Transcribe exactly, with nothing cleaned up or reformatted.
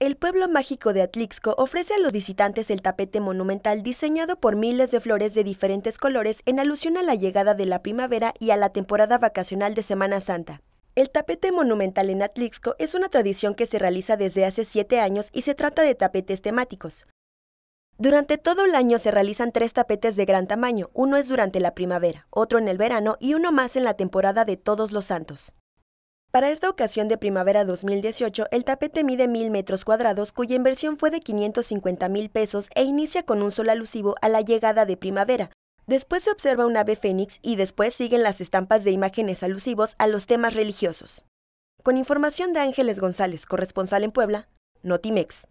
El Pueblo Mágico de Atlixco ofrece a los visitantes el tapete monumental diseñado por miles de flores de diferentes colores en alusión a la llegada de la primavera y a la temporada vacacional de Semana Santa. El tapete monumental en Atlixco es una tradición que se realiza desde hace siete años y se trata de tapetes temáticos. Durante todo el año se realizan tres tapetes de gran tamaño, uno es durante la primavera, otro en el verano y uno más en la temporada de Todos los Santos. Para esta ocasión de primavera dos mil dieciocho, el tapete mide mil metros cuadrados, cuya inversión fue de quinientos cincuenta mil pesos e inicia con un sol alusivo a la llegada de primavera. Después se observa un ave fénix y después siguen las estampas de imágenes alusivos a los temas religiosos. Con información de Ángeles González, corresponsal en Puebla, Notimex.